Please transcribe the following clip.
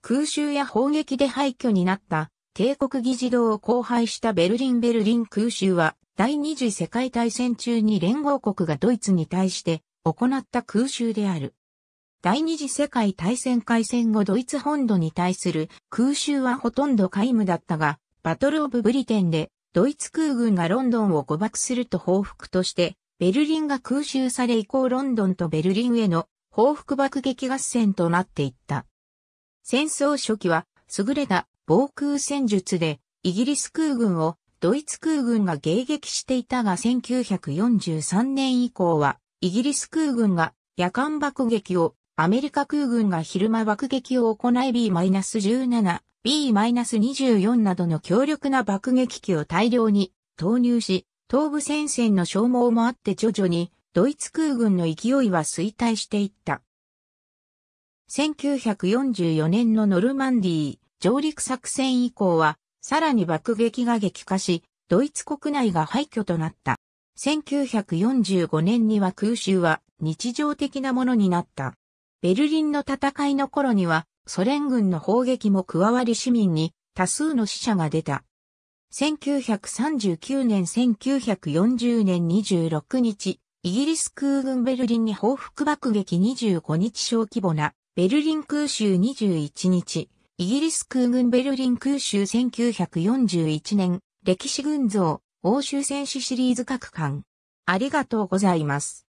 空襲や砲撃で廃墟になった帝国議事堂を荒廃したベルリン空襲は第二次世界大戦中に連合国がドイツに対して行った空襲である。第二次世界大戦開戦後ドイツ本土に対する空襲はほとんど皆無だったが、バトル・オブ・ブリテンでドイツ空軍がロンドンを誤爆すると報復としてベルリンが空襲され以降ロンドンとベルリンへの報復爆撃合戦となっていった。戦争初期は優れた防空戦術でイギリス空軍をドイツ空軍が迎撃していたが1943年以降はイギリス空軍が夜間爆撃をアメリカ空軍が昼間爆撃を行い B-17、B-24 などの強力な爆撃機を大量に投入し東部戦線の消耗もあって徐々にドイツ空軍の勢いは衰退していった。1944年のノルマンディー上陸作戦以降はさらに爆撃が激化し、ドイツ国内が廃墟となった。1945年には空襲は日常的なものになった。ベルリンの戦いの頃にはソ連軍の砲撃も加わり市民に多数の死者が出た。1939年1940年26日、イギリス空軍ベルリンに報復爆撃25日小規模なベルリン空襲21日、イギリス空軍ベルリン空襲1941年、歴史群像、欧州戦史シリーズ各巻。ありがとうございます。